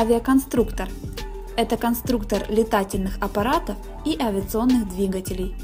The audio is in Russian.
Авиаконструктор – это конструктор летательных аппаратов и авиационных двигателей.